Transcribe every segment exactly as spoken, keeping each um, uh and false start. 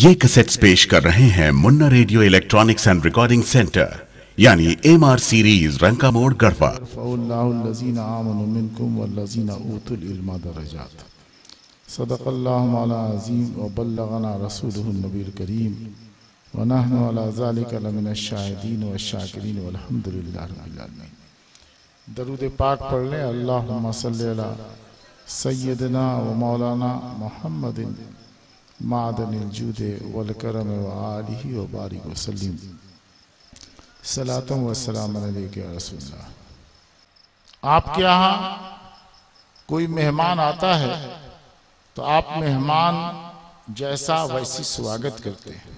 ये कैसेट्स पेश कर रहे हैं Munna radio electronics and recording centre यानी एमआर सीरीज रंका मोड़ गढ़वा। दरूद पाक पढ़ लें। अल्लाहुम्मा सल्ली अला सय्यदना व मौलाना मोहम्मदिन मादनिल जूदे वल करम व आलिही व बारिक वसल्लिम सलातुन व सलाम अलैके या रसूलल्लाह। आपके यहाँ कोई मेहमान आता है तो आप मेहमान जैसा वैसी स्वागत करते हैं।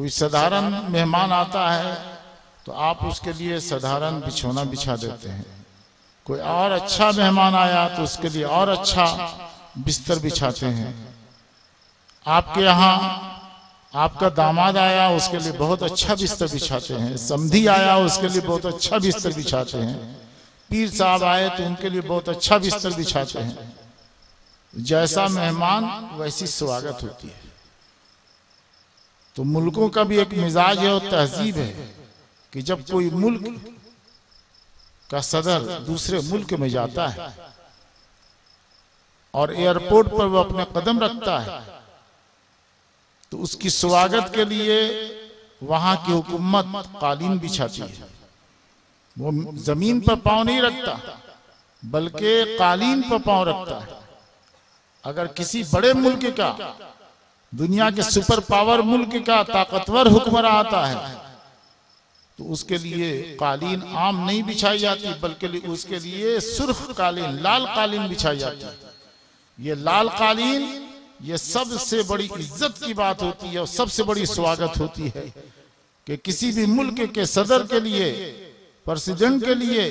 कोई साधारण मेहमान आता है तो आप उसके लिए साधारण बिछौना बिछा देते हैं। कोई और अच्छा मेहमान आया तो उसके लिए और अच्छा बिस्तर बिछाते हैं। आपके यहाँ आपका दामाद आया उसके लिए बहुत अच्छा बिस्तर बिछाते हैं। समधी आया उसके लिए बहुत अच्छा बिस्तर बिछाते हैं। पीर साहब आए तो उनके लिए बहुत अच्छा बिस्तर बिछाते हैं। जैसा मेहमान वैसी स्वागत होती है। तो मुल्कों का भी एक मिजाज है और तहजीब है कि जब कोई मुल्क का सदर दूसरे मुल्क में जाता है और एयरपोर्ट पर वह अपने कदम रखता है तो उसकी स्वागत के लिए वहां की हुकूमत कालीन बिछाती है। वो जमीन पर पांव नहीं रखता बल्कि कालीन पर पांव रखता है। अगर किसी बड़े मुल्क का, दुनिया के सुपर पावर मुल्क का ताकतवर हुक्मरां आता है तो उसके लिए कालीन आम नहीं बिछाई जाती बल्कि उसके लिए सुर्ख कालीन, लाल कालीन बिछाई जाती है। ये लाल कालीन ये सबसे बड़ी इज्जत की बात होती है और सबसे बड़ी स्वागत होती है कि किसी भी मुल्क के सदर के लिए, प्रेसिडेंट के लिए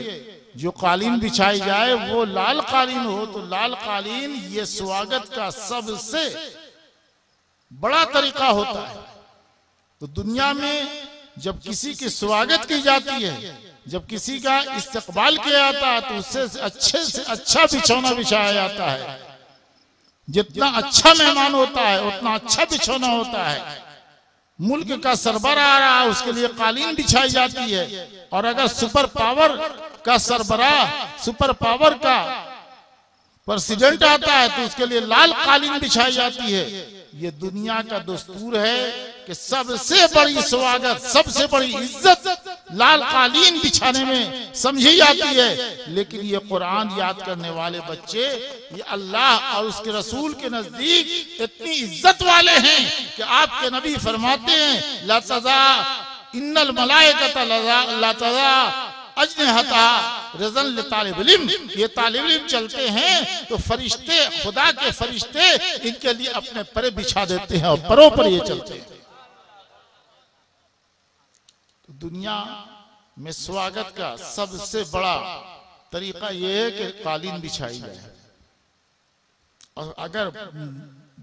जो कालीन बिछाई जाए वो लाल कालीन हो। तो लाल कालीन ये स्वागत का सबसे बड़ा तरीका होता है। तो दुनिया में जब किसी की स्वागत की जाती है, जब किसी का इस्तकबाल किया जाता है तो उससे अच्छे से अच्छा बिछौना बिछाया जाता है। जितना अच्छा मेहमान होता है उतना अच्छा बिछौना होता है। मुल्क का सरबरा आ रहा है उसके लिए कालीन बिछाई जाती है। और अगर सुपर पावर का सरबरा, सुपर पावर का प्रेसिडेंट आता है तो उसके लिए लाल कालीन बिछाई जाती है। ये दुनिया का दस्तूर है कि सबसे बड़ी स्वागत, सबसे बड़ी इज्जत लाल कालीन बिछाने में समझी जाती है। लेकिन ये कुरान याद करने वाले बच्चे ये अल्लाह और उसके रसूल के नजदीक इतनी इज्जत वाले हैं कि आपके नबी फरमाते हैं ला तज़ा इन्नल मलाइका ला तज़ा अजनहता रज़न लितालिब इल्म। ये तालिब इल्म चलते हैं तो फरिश्ते, खुदा के फरिश्ते इनके लिए अपने परे बिछा देते हैं और परों पर ये चलते हैं। दुनिया में स्वागत का सबसे बड़ा तरीका यह है कि कालीन बिछाई जाए। और अगर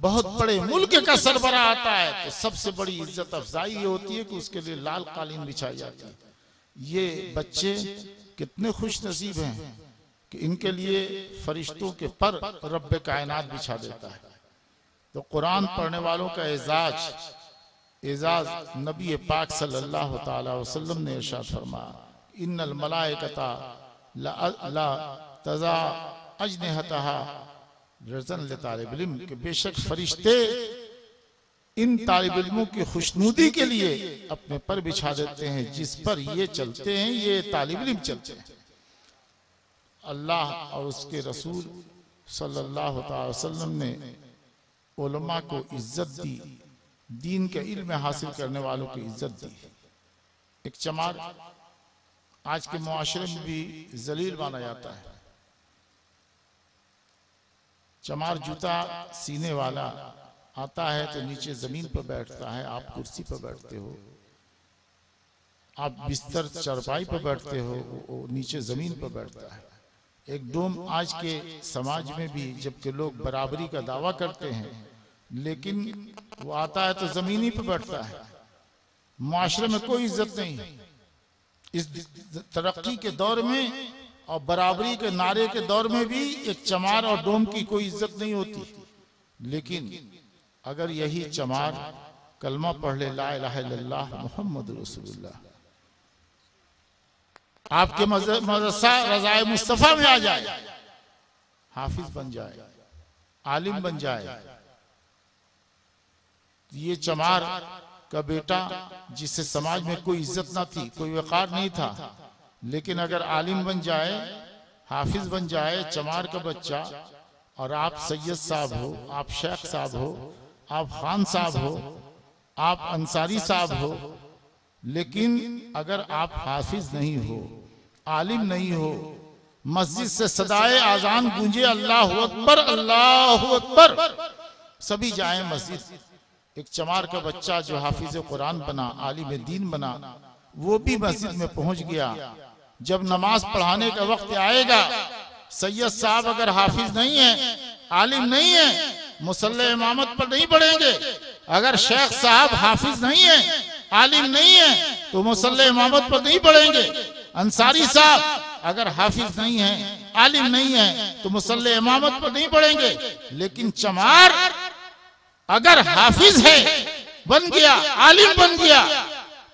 बहुत बड़े मुल्क का सरबरा आता है तो सबसे बड़ी इज्जत अफजाई ये होती है कि उसके लिए लाल कालीन बिछाई जाती है। ये बच्चे कितने खुश नसीब हैं कि इनके लिए फरिश्तों के पर रब कायनात बिछा देता है। तो कुरान पढ़ने वालों का एजाज एजाज नबी पाक सल्लल्लाहु तआला अलैहि वसल्लम ने इरशाद फरमाया इन्नल मलाइका ला तज़ा अजनहतहा रज़न लितालिब इल्म के बेशक फरिश्ते इन तालिब इल्मों की खुशनुदी के लिए अपने पर बिछा देते हैं। जिस पर ये चलते हैं ये तालिब इल्म चलते हैं। अल्लाह और उसके रसूल सल्लल्लाहु तआला अलैहि वसल्लम ने उलमा को इज्जत दी, दीन के इल्म हासिल करने वालों की इज्जत दी। एक चमार आज के मुआशरे में भी जलील माना जाता है। चमार जूता सीने वाला आता है तो नीचे जमीन पर बैठता है, आप कुर्सी पर बैठते हो, आप बिस्तर चरपाई पर बैठते हो, वो नीचे जमीन पर बैठता है। एक डोम आज के समाज में भी, जबकि लोग बराबरी का दावा करते हैं लेकिन वो आता है तो जमीनी पर बैठता है। माशरे में कोई इज्जत नहीं। इस तरक्की के दौर में और बराबरी के नारे के दौर में भी एक चमार और डोम की कोई इज्जत नहीं होती। लेकिन अगर यही चमार कलमा पढ़ ले ला इलाहा इल्लल्लाह मुहम्मद रसूलुल्लाह, आपके मदरसा रजाए मुस्तफा में आ जाए, हाफिज बन जाए, आलिम बन जाए। ये चमार का बेटा जिससे समाज में कोई इज्जत ना थी, कोई वकार नहीं था, लेकिन अगर आलिम बन जाए, हाफिज बन जाए चमार का बच्चा, और आप सैयद साहब हो, आप शेख साहब हो, आप खान साहब हो, आप अंसारी साहब हो, लेकिन अगर आप हाफिज नहीं हो, आलिम नहीं हो, मस्जिद से सदाए आजान गूंजे अल्लाह अकबर अल्लाह अकबर, सभी जाए मस्जिद, एक चमार का बच्चा जो हाफिज कुरान बना, आलिम दीन बना, वो भी मस्जिद में पहुंच गया। जब नमाज पढ़ाने का वक्त आएगा, सैयद साहब अगर हाफिज नहीं है, आलिम नहीं है, मुसल्ले इमामत पर नहीं पढ़ेंगे। अगर शेख साहब हाफिज नहीं है, आलिम नहीं है, तो मुसल्ले इमामत पर नहीं पढ़ेंगे। अंसारी साहब अगर हाफिज नहीं है, आलिम नहीं है, तो मुसल्ले इमामत पर नहीं पढ़ेंगे। लेकिन चमार अगर हाफिज है, बन गया, आलिम बन गया,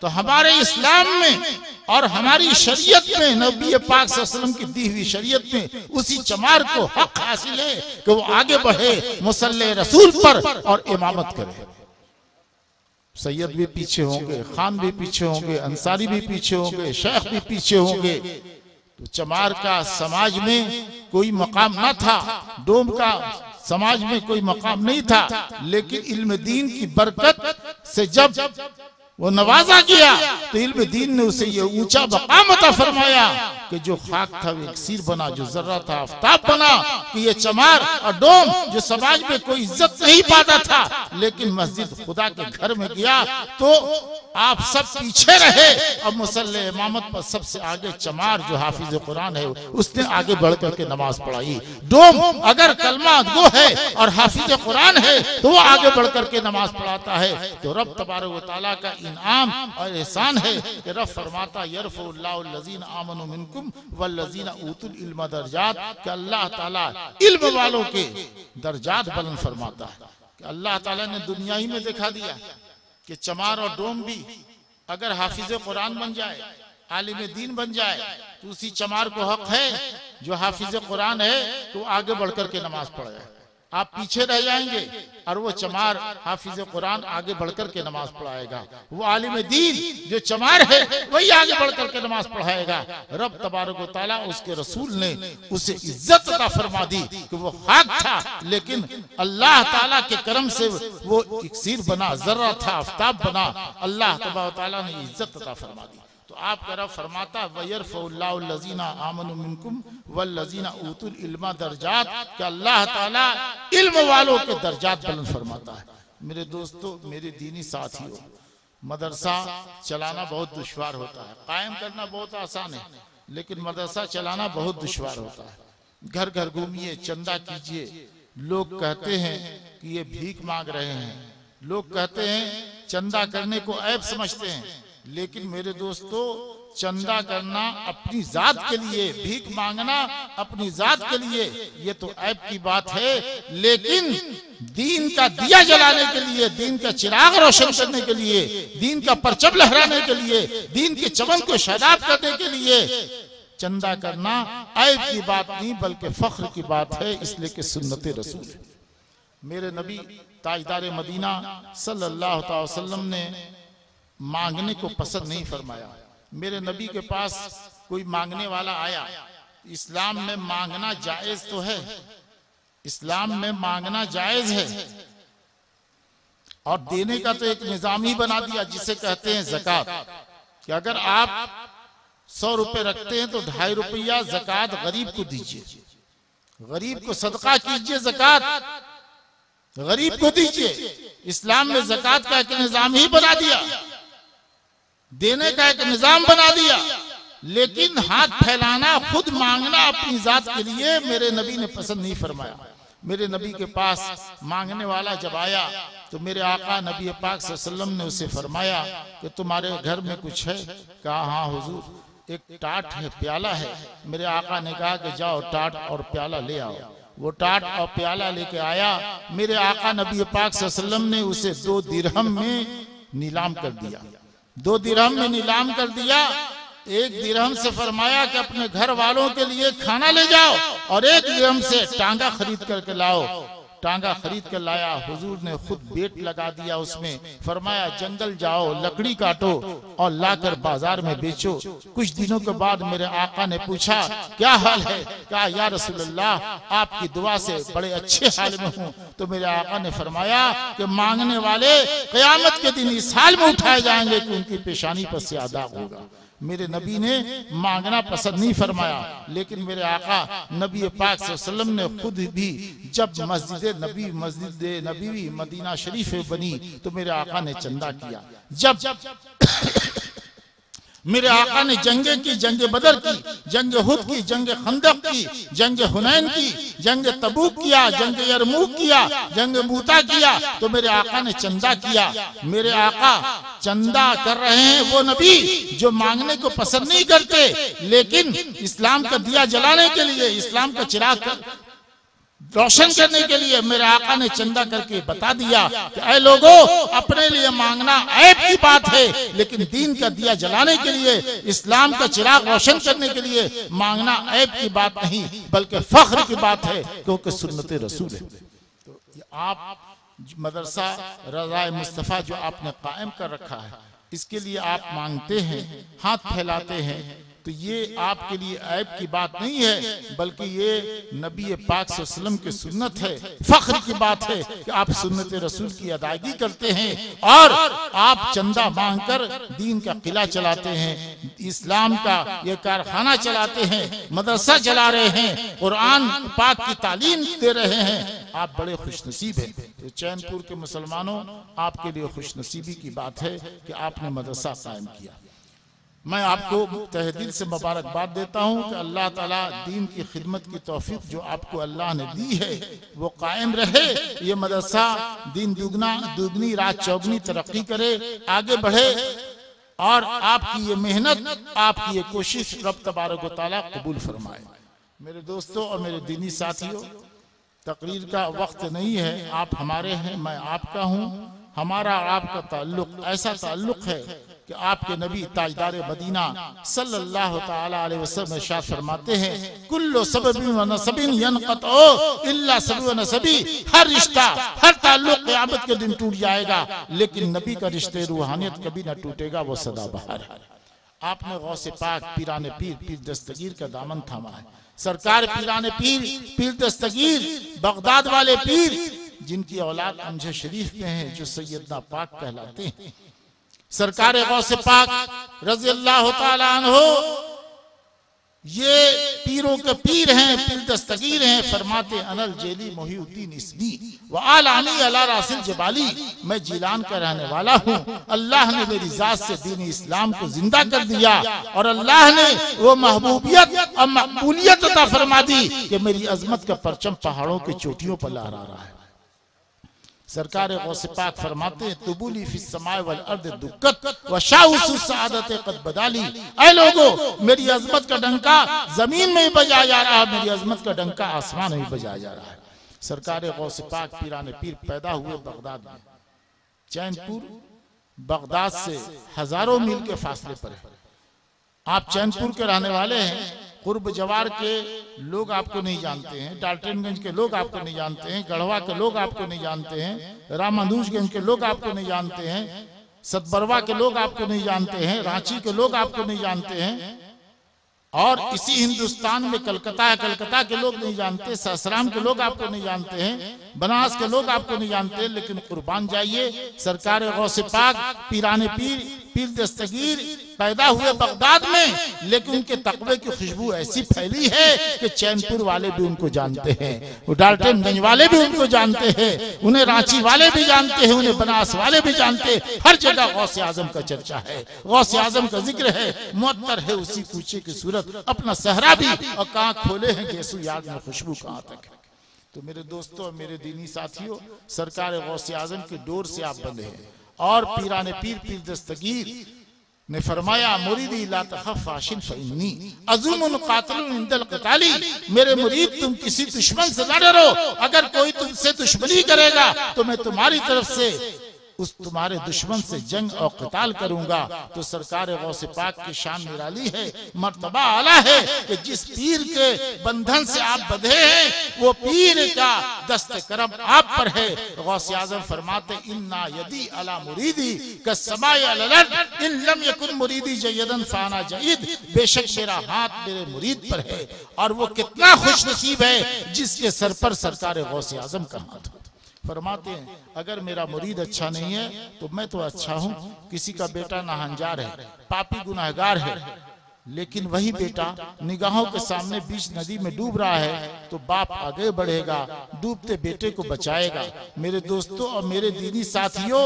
तो हमारे इस्लाम में और हमारी शरीयत में, नबी पाक सल्लल्लाहु अलैहि वसल्लम की दी हुई शरीयत में, उसी चमार को हक हासिल है कि वो आगे बढ़े मुसल्ले रसूल पर और इमामत करे। सैयद भी पीछे होंगे, खान भी पीछे होंगे, अंसारी भी पीछे होंगे, शेख भी पीछे होंगे। तो चमार का समाज में कोई मकाम ना था, डोम का समाज में कोई मकाम नहीं था, लेकिन इल्म दीन की बरकत से जब वो नवाजा गया तो इल्म दीन ने उसे ये ऊंचा मकाम अता फरमाया कि जो खाक था वो अक्सीर बना, जो जर्रा था आफ्ताब बना। कि ये चमार और डोम जो समाज में कोई इज्जत नहीं पाता था, लेकिन मस्जिद खुदा के घर में गया तो आप सब पीछे रहे और मुसल्ले इमामत पर सबसे आगे चमार जो हाफिज कुरान है उसने आगे बढ़ करके नमाज पढ़ाई। डोम अगर कलमा गो है और हाफिज कुरान है तो वो आगे बढ़ करके नमाज पढ़ाता है। तो रब तबारक व तआला का इनाम और एहसान है कि रब फरमाता यरफउल्लाहु लजीना आमनु मिनकुम वल्लजीना ऊतुल इल्मा दर्जात, कि अल्लाह ताला इल्म वालों के दर्जात बुलंद फरमाता है। कि अल्लाह ताला ने दुनिया ही में दिखा दिया कि चमार और डोम भी अगर हाफिज कुरान बन जाए, आलिम दीन बन जाए, तो उसी चमार को हक है जो हाफिज कुरान है तो आगे बढ़ करके नमाज पढ़े। आप पीछे रह जाएंगे और वो चमार हाफिज कुरान आगे बढ़कर के नमाज पढ़ाएगा। वो आलिम दीन जो चमार है वही आगे बढ़कर के नमाज पढ़ाएगा। रब तबारक व तआला उसके रसूल ने उसे इज्जत अता फरमा दी कि वो खाक था, लेकिन अल्लाह ताला के करम से वो इक्सीर बना, जर्रा था आफ्ताब बना, अल्लाह तबारक व तआला ने इज्जत अता फरमा दी। तो आप कर फरमाता वयरफउल्लाहुल्लज़ीना आमनु मिनकुम वल्लज़ीना ऊतुल इल्मा दर्जात, कि अल्लाह ताला इल्म वालों के दर्जात बुलंद फरमाता है। मेरे दोस्तों, मेरे दीनी साथियों, मदरसा चलाना बहुत दुश्वार होता है, कायम करना बहुत आसान है, लेकिन मदरसा चलाना बहुत दुश्वार होता है। घर घर घूमिए, चंदा कीजिए। लोग कहते हैं कि ये भीख मांग रहे हैं, लोग कहते हैं चंदा करने को ऐब समझते हैं, लेकिन मेरे दोस्तों चंदा करना अपनी जात के लिए, भीख मांगना अपनी जात के लिए, ये तो ऐब की बात है, लेकिन दीन का दिया जलाने के लिए, दीन का चिराग रोशन करने के लिए, दीन का परचम लहराने के लिए, दीन के चमन को शादाब करने के लिए चंदा करना ऐब की बात नहीं बल्कि फख्र की बात है, इसलिए कि सुन्नत रसूल। मेरे नबी ताजदार मदीना सल्लल्लाहु अलैहि वसल्लम ने मांगने को पसंद नहीं फरमाया। मेरे नबी के पास कोई मांगने वाला आया। इस्लाम में मांगना जायज तो है, इस्लाम में मांगना जायज है, और देने का तो एक निजाम ही बना दिया जिसे कहते हैं ज़कात, कि अगर आप सौ रुपए रखते हैं तो ढाई रुपया ज़कात गरीब को दीजिए, गरीब को सदका कीजिए, ज़कात गरीब को दीजिए। इस्लाम में ज़कात का एक निजाम ही बना दिया, देने का एक निजाम बना दिया, लेकिन हाथ फैलाना, खुद मांगना अपनी जात के लिए मेरे नबी ने पसंद नहीं फरमाया। मेरे नबी के पास मांगने वाला जब आया तो मेरे आका नबी पाक सल्लल्लाहु अलैहि वसल्लम ने उसे फरमाया कि तुम्हारे घर में कुछ है? कहा हाँ हुजूर, एक टाट है, प्याला है। मेरे आका ने कहा कि जाओ टाट और प्याला ले आओ। वो टाट और प्याला लेके आया, मेरे आका नबी पाक सल्लल्लाहु अलैहि वसल्लम ने उसे दो दिरहम में नीलाम कर दिया। दो दिरहम में नीलाम कर दिया। एक दिरहम से फरमाया कि अपने घर वालों के लिए खाना ले जाओ और एक दिरहम से टांगा खरीद करके लाओ। टांगा खरीद कर लाया, हुजूर ने खुद बेट लगा दिया उसमें। फरमाया जंगल जाओ, लकड़ी काटो और लाकर बाजार में बेचो। कुछ दिनों के बाद मेरे आका ने पूछा क्या हाल है? कहा या रसूलल्लाह आपकी दुआ से बड़े अच्छे हाल में हूँ। तो मेरे आका ने फरमाया कि मांगने वाले क़यामत के दिन इस हाल में उठाए जाएंगे कि उनकी पेशानी पर से आदाब होगा। मेरे नबी ने मांगना पसंद नहीं फरमाया, लेकिन मेरे आका नबी पाक सल्लल्लाहु अलैहि वसल्लम ने खुद भी जब मस्जिद नबी मस्जिद नबी मदीना शरीफ बनी तो मेरे आका ने चंदा किया। जब मेरे आका ने जंगे की, जंगे बदर की, जंगे हुद की, जंगे खंदक की, जंगे हुनैन की, जंगे तबूक किया, जंगे यरमूक किया, जंगे मूता किया, तो मेरे आका ने चंदा किया। मेरे आका चंदा कर रहे हैं, वो नबी जो मांगने को पसंद नहीं करते लेकिन इस्लाम का दिया जलाने के लिए, इस्लाम का चिराग रोशन करने के लिए मेरे आका ने चंदा करके बता दिया कि ऐ लोगों, अपने लिए मांगना ऐब की बात है, लेकिन दीन का दिया जलाने के लिए, इस्लाम का चिराग रोशन करने के लिए मांगना ऐब की बात नहीं बल्कि फख्र की बात है, क्योंकि सुन्नत रसूल है। तो आप मदरसा रजाए मुस्तफा जो आपने कायम कर रखा है, इसके लिए आप मांगते हैं, हाथ फैलाते हैं, तो ये आपके लिए ऐब की बात नहीं है बल्कि ये नबी पाक सल्लम की सुन्नत है। फख्र की बात है कि आप सुन्नत रसूल की अदायगी करते हैं और आप चंदा मांगकर दीन का किला चलाते हैं, इस्लाम का ये कारखाना चलाते हैं, मदरसा चला रहे हैं, कुरान पाक की तालीम दे रहे हैं। आप बड़े खुशनसीब हैं। तो चैनपुर के मुसलमानों, आपके लिए खुशनसीबी की बात है कि आपने मदरसा कायम किया। मैं आपको तहे दिल से मुबारकबाद देता हूँ कि अल्लाह ताला दीन की खिदमत की तौफीक जो आपको अल्लाह ने दी है वो कायम रहे। ये मदरसा दिन दुगना दुगनी रात चौगनी तरक्की करे, आगे बढ़े और आपकी ये मेहनत, आपकी ये कोशिश रब तबारक व तआला कबूल फरमाए। मेरे दोस्तों और मेरे दीनी साथियों, तकरीर का वक्त नहीं है। आप हमारे हैं, मैं आपका हूँ। हमारा आपका ताल्लुक ऐसा ताल्लुक है कि आपके नबी ताजदार मदीना सल्लल्लाहु ताला अलैहि वसल्लम इरशाद फरमाते हैं, कुल्लु सबबी व नसबिन यनक़तअ इल्ला सबी व नसबी। हर रिश्ता, हर ताल्लुक क़यामत के दिन टूट जाएगा लेकिन नबी का रिश्ते रूहानियत कभी ना टूटेगा, वो सदाबहार है। आपने गौसे पाक पीराने पीर पीर दस्तगीर का दामन थामा है। सरकार पीराने पीर पीर दस्तगीर बगदाद वाले पीर, जिनकी औलाद अमजद शरीफ में है, जो सैयदना पाक कहलाते हैं, सरकार गौसे पाक रज़ियल्लाहु ताला अन्हो, ये पीरों के पीर हैं, पीर दस्तगीर हैं। फरमाते अनल जेली मोहिउद्दीन इस्मी व आलानी अला रासिल जबाली। मैं जिलान का रहने वाला हूँ। अल्लाह ने मेरी जात से दीन इस्लाम को जिंदा कर दिया और अल्लाह ने वो महबूबियत और मकबूलियत अता फरमा दी कि मेरी अजमत का परचम पहाड़ों की चोटियों पर लहरा रहा है। सरकार गौसे पाक फरमाते हैं, तुबुली फिस समाए वल अर्द दुक्कत व शाउसु सआदते कद बदाली। ऐ लोगों, मेरी अजमत का डंका जमीन में ही बजाया जा रहा है, मेरी अजमत का डंका आसमान में ही बजाया जा रहा है। सरकार गौसे पाक पीराने पीर पैदा हुए बगदाद में। चैनपुर बगदाद से हजारों मील के फासले पर है। आप चैनपुर के रहने वाले हैं। कुर्ब जवार के लोग आपको नहीं जानते हैं, डाल्टनगंज के लोग आपको नहीं जानते हैं, गढ़वा के लोग आपको नहीं जानते हैं, रामानुजगंज के लोग आपको नहीं जानते हैं, सतबरवा के लोग आपको नहीं जानते हैं, रांची के लोग आपको नहीं जानते हैं, और इसी हिंदुस्तान में कलकत्ता है, कलकत्ता के लोग नहीं जानते, सासराम के लोग आपको नहीं जानते हैं, बनास के लोग आपको नहीं जानते। लेकिन कुर्बान जाइए, सरकार गौसे पाक पीराने पीर पीर दस्तगीर पैदा हुए बगदाद में, लेकिन उनके तकवे की खुशबू ऐसी फैली है कि चैनपुर वाले भी उनको जानते हैं, डाल्टनगंज वाले भी उनको जानते हैं, उन्हें रांची वाले भी जानते हैं, उन्हें बनास वाले भी जानते हैं। हर जगह गौसे आजम का चर्चा है, गौसे आजम का जिक्र है। मुअत्तर है उसी कूचे की सूरत, अपना सहरा भी, और कहाँ खोले हैं गैसू याद में खुशबू कहाँ तक है। तो मेरे दोस्तों और मेरे दीनी साथियों, सरकार गौसे आजम के डोर से आप बंधे हैं और पीराने पीर पीर दस्तगीर ने फरमाया मुरीदी ला तखफ आशिन फइन्नी अज़ुमुन कातिलुन इंदल क़िताली, मेरे मुरीद तुम किसी दुश्मन से ना डरो, अगर कोई तुमसे दुश्मनी करेगा तो मैं तुम्हारी तरफ से उस तुम्हारे दुश्मन से जंग और कताल करूंगा। तो सरकार गौसे पाक की शान निराली है, मर्तबा आला है कि जिस पीर के बंधन से आप बंधे हैं वो पीर का दस्त करम आप पर है। गौसे आजम फरमाते इन्ना यदी अला मुरीदी कसमाय अललत इन लम यकुन मुरीदी जयदन फाना जईद, बेशक मेरा हाथ मेरे मुरीद पर है। और वो कितना खुश नसीब है जिसके सर पर सरकार गौसे आजम का हाथ। फरमाते हैं अगर मेरा मुरीद अच्छा नहीं है तो मैं तो अच्छा हूँ। किसी का बेटा नाहंजार है, पापी गुनाहगार है, लेकिन वही बेटा निगाहों के सामने बीच नदी में डूब रहा है तो बाप आगे बढ़ेगा, डूबते बेटे को बचाएगा। मेरे दोस्तों और मेरे दीनी साथियों,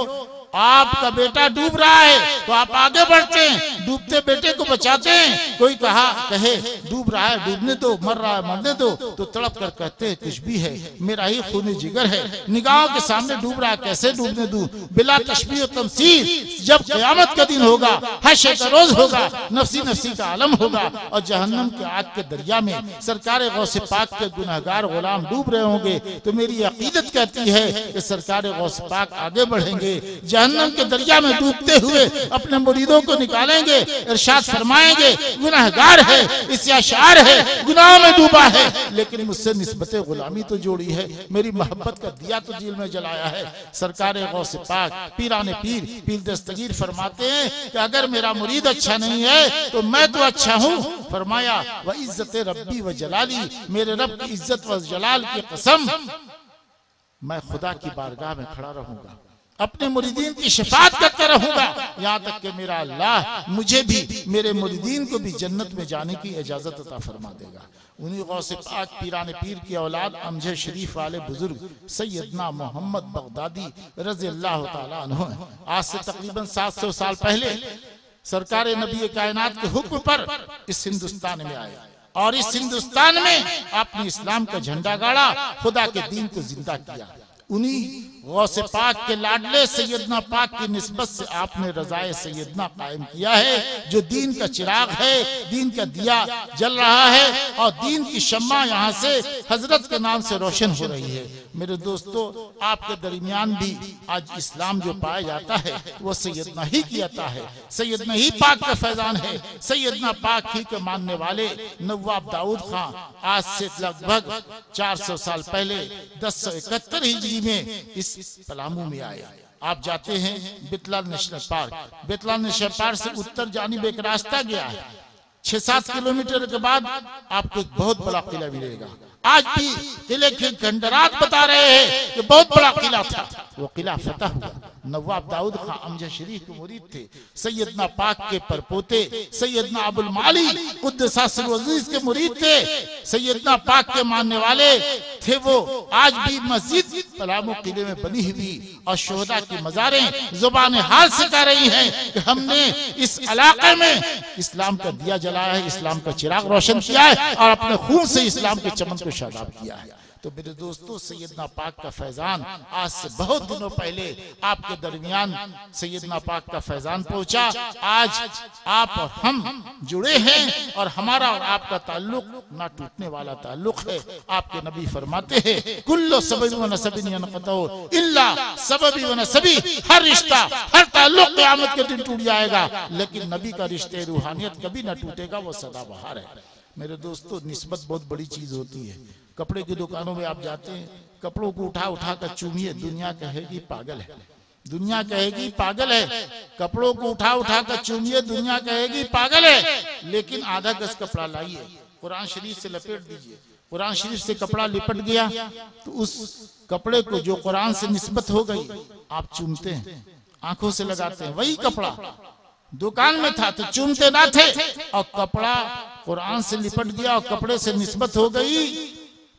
आपका बेटा डूब रहा है तो आप आगे बढ़ते हैं, डूबते बेटे को बचाते हैं। कोई कहा कहे डूब रहा है डूबने दो, मर रहा है मरने दो, तो तड़प कर कहते हैं कुछ भी है मेरा ही खूनी जिगर है, निगाहों के सामने डूब रहा है कैसे डूबने दूं। बिला तशबीह तमसील जब क़यामत का दिन होगा, हश्र का रोज होगा, नफसी नफसी का आलम होगा और जहन्नम के आग के दरिया में सरकार गौसे पाक के गुनहगार गुलाम डूब रहे होंगे। तो मेरी अकीदत कहती है कि सरकार गौसे पाक आगे बढ़ेंगे, जहन्नम के दरिया में डूबते हुए अपने मुरीदों को निकालेंगे, इरशाद फरमाएंगे गुनाहगार है, इस अशार है, गुनाह में डूबा है, लेकिन मुझसे निस्बत गुलामी तो जोड़ी है, मेरी मोहब्बत का दिया तो दिल में जलाया है। सरकार गौसे पाक पीराने पीर पीर दस्तगीर फरमाते हैं कि अगर मेरा मुरीद अच्छा नहीं है तो मैं तो अच्छा हूँ। फरमाया व इज्जत रब्बी व जलाली, मेरे रब की इज्जत व जलाल की कसम मैं खुदा की बारगाह में खड़ा रहूंगा, अपने मुरीदीन की शफाअत करता रहूंगा, यहाँ तक कि मेरा अल्लाह मुझे भी मेरे मुरीदीन को भी जन्नत में जाने की इजाजत अता फरमा देगा। उन्हीं गौसे पाक पीराने पीर की औलाद अमजे शरीफ वाले बुजुर्ग सैयदना मोहम्मद बगदादी रज़ी अल्लाह तआला अन्हु आज से तकरीबन सात सौ साल पहले सरकार नबी कायनात के हुक्म पर इस हिंदुस्तान में आया और इस हिंदुस्तान में आपने इस्लाम का झंडा गाड़ा, खुदा के दीन को जिंदा किया। उन्हीं गौसे पाक के लाडले सैयदना पाक की निस्बत से आपने रजाए सैयदना कायम किया है, जो दीन का चिराग है, दीन का दिया जल रहा है और दीन की शम्मा यहाँ से हजरत के नाम से रोशन हो रही है। मेरे दोस्तों, आपके दरमियान भी आज इस्लाम जो पाया जाता है वो सैयदना ही की अता है, सैयदना ही पाक का फैजान है, सैयदना पाक ही के मानने वाले नवाब दाऊद खां आज से लगभग चार सौ साल पहले दस सौ इकहत्तर हिजरी में इस पलामू में आया। आप जाते हैं Betla national park, Betla national park से उत्तर जानिब एक रास्ता गया है, छह सात किलोमीटर के बाद आपको एक बहुत बड़ा किला मिलेगा। आज भी किले के खंडरात बता रहे हैं कि बहुत बड़ा किला था, वो किला फतह हुआ। नवाब दाऊद खां अमजद शरीफ के मुरीद थे, सैयदना पाक के परपोते सैयदना अबुल माली कुद्दस अज़ीज़ के मुरीद थे, सैयदना पाक के मानने वाले थे। वो आज भी मस्जिद पलामू किले में बनी हुई और शोहदा की मज़ारें जुबान हाल सिखा रही हैं कि हमने इस इलाके में इस्लाम का दिया जलाया है, इस्लाम का चिराग रोशन किया है और अपने खून से इस्लाम के चमन को शादाब किया है। तो मेरे दोस्तों, सैयदना पाक का फैजान आज से बहुत दिनों पहले आपके दरमियान सैयदना पाक का फैजान पहुंचा। आज आप और हम जुड़े हैं और हमारा और आपका ताल्लुक ना टूटने वाला ताल्लुक है। आपके नबी फरमाते हैं कुल्लो सबबी व नसबी यनक़तौ इल्ला सबबी व नसबी, हर रिश्ता हर ताल्लुक क़यामत के दिन टूट जाएगा लेकिन नबी का रिश्ते रूहानियत कभी ना टूटेगा, वो सदाबहार है। मेरे दोस्तों, निस्बत बहुत बड़ी चीज होती है। कपड़े की दुकानों में आप जाते हैं, कपड़ों को उठा उठा कर चूमिए, दुनिया कहेगी पागल है, दुनिया कहेगी पागल है। कपड़ों को उठा उठा कर चूमिए, दुनिया कहेगी पागल है, लेकिन आधा गज कपड़ा लाइए, कुरान शरीफ से लपेट दीजिए। कुरान शरीफ से कपड़ा लिपट गया तो उस कपड़े को जो कुरान से निस्बत हो गई आप चूमते हैं, आंखों से लगाते हैं। वही कपड़ा दुकान में था तो चूमते ना थे और कपड़ा कुरान से लिपट गया और कपड़े से निस्बत हो गई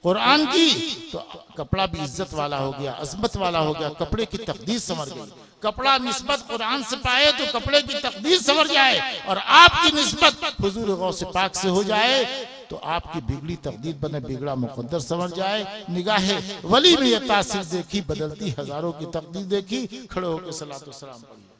कुरान की तो कपड़ा भी इज्जत वाला हो गया, अजमत वाला हो गया, कपड़े की तकदीर संवर गई। कपड़ा निस्बत कुरान से पाए तो कपड़े की तकदीर संवर जाए और आपकी निस्बत हुजूर गौसे पाक से हो जाए तो आपकी बिगड़ी तकदीर बने, बिगड़ा मुकद्दर समझ जाए। निगाह वली में यह तासीर देखी, बदलती हजारों की तकदीर देखी, खड़े होकर सलातो सलाम पढ़ी।